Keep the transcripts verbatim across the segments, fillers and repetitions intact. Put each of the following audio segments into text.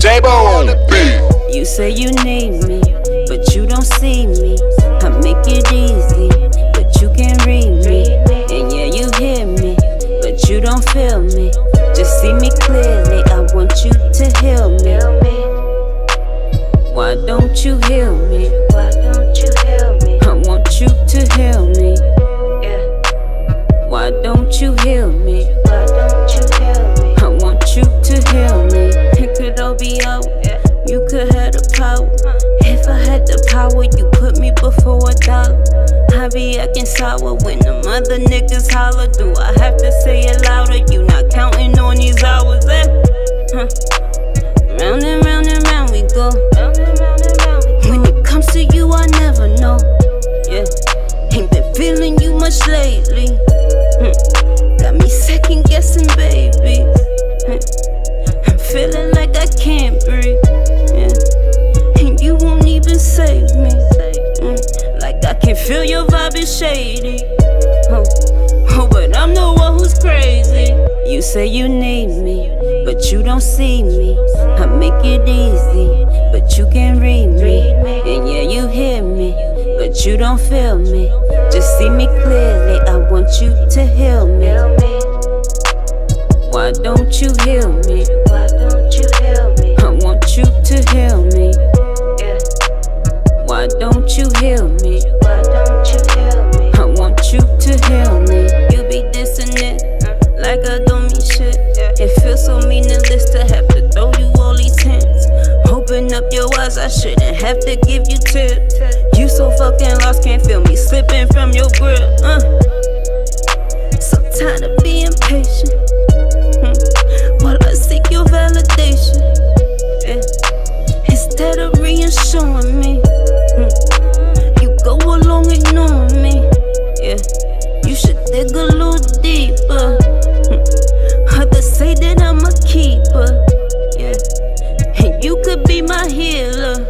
J-Bone B. You say you need me, but you don't see me. I make it easy, but you can't read me. And yeah, you hear me, but you don't feel me. Just see me clearly, I want you to heal me. Why don't you heal me? Why don't you heal me? I want you to heal me. Why don't you heal me? Why don't you heal me? I want you to heal me. It could all be out. You could have the power. If I had the power, you put me before a dollar. I be acting sour when them other niggas holler. Do I have to say it louder? You not counting on these hours, eh? Huh. Round and round and round we go. When it comes to you, I never know. Yeah, ain't been feeling you much lately. Got me second guessing, baby. I'm feeling like I can't breathe, yeah. And you won't even save me. Like I can feel your vibe is shady. Oh, oh, but I'm the one who's crazy. You say you need me, but you don't see me. I make it easy, but you can't read me. And yeah, you hear me, but you don't feel me. Just see me clearly, I want you to heal me. Why don't you heal me? Why don't you heal me? I want you to heal me. Why don't you heal me? Why don't you heal me? I want you to heal me. You be dissing it, like I don't mean shit. It feels so meaningless to have to throw you all these hints. Open up your eyes, I shouldn't have to give you tips. You so fucking lost, can't feel me slipping from your grip. uh. So tired of being patient, hmm. while I seek your validation, yeah. Instead of reassuring me, hmm. you go along ignoring me, yeah. You should dig a little deeper. hmm. Others say that I'm a keeper, yeah. And you could be my healer,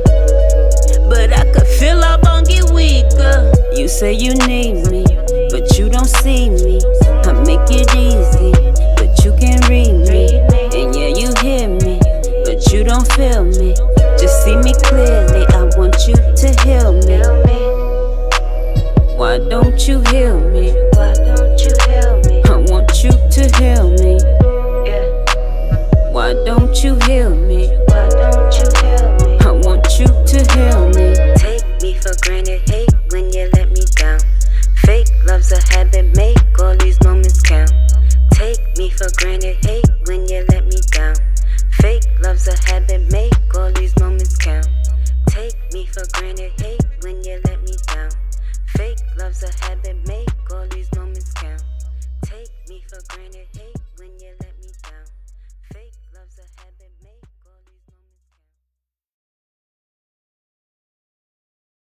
but I could feel our bond get weaker. You say you need me, but you don't see me. I make it easy, but you can't read me. And yeah, you hear me, but you don't feel me. Just see me clearly, I want you to heal me. Why don't you heal me? Why don't you heal me? I want you to heal me. Why don't you heal me? Why don't you heal me? I want you to heal me. Take me for granted, hate when you let me down. Fake love's a habit, make all these moments count. Take me for granted, hate when you let me down. Fake love's a habit, make all these moments count. Take me for granted, hate when you let me down. Fake love's a habit, make all these moments count. Take me for granted, hate.